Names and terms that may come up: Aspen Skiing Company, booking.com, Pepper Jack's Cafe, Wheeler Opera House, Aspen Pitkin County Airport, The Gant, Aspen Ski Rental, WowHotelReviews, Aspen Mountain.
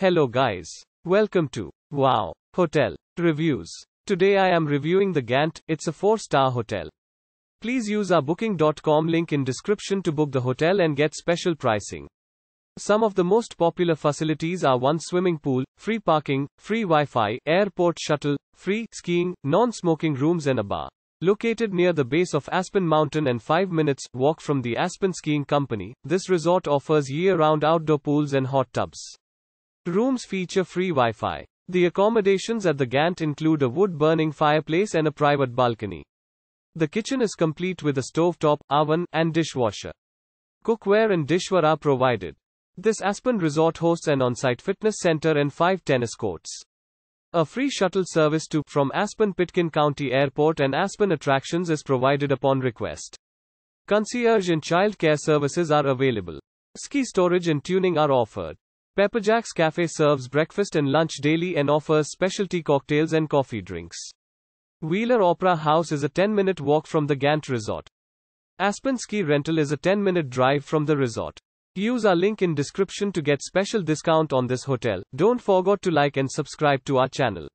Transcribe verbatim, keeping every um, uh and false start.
Hello guys. Welcome to Wow Hotel Reviews. Today I am reviewing the Gant. It's a four-star hotel. Please use our booking dot com link in description to book the hotel and get special pricing. Some of the most popular facilities are one swimming pool, free parking, free Wi-Fi, airport shuttle, free skiing, non-smoking rooms and a bar. Located near the base of Aspen Mountain and five minutes walk from the Aspen Skiing Company, this resort offers year-round outdoor pools and hot tubs. Rooms feature free Wi-Fi. The accommodations at the Gant include a wood-burning fireplace and a private balcony. The kitchen is complete with a stovetop, oven, and dishwasher. Cookware and dishware are provided. This Aspen resort hosts an on-site fitness center and five tennis courts. A free shuttle service to from Aspen Pitkin County Airport and Aspen attractions is provided upon request. Concierge and child care services are available. Ski storage and tuning are offered. Pepper Jack's Cafe serves breakfast and lunch daily and offers specialty cocktails and coffee drinks. Wheeler Opera House is a ten-minute walk from the Gant Resort. Aspen Ski Rental is a ten-minute drive from the resort. Use our link in description to get special discount on this hotel. Don't forget to like and subscribe to our channel.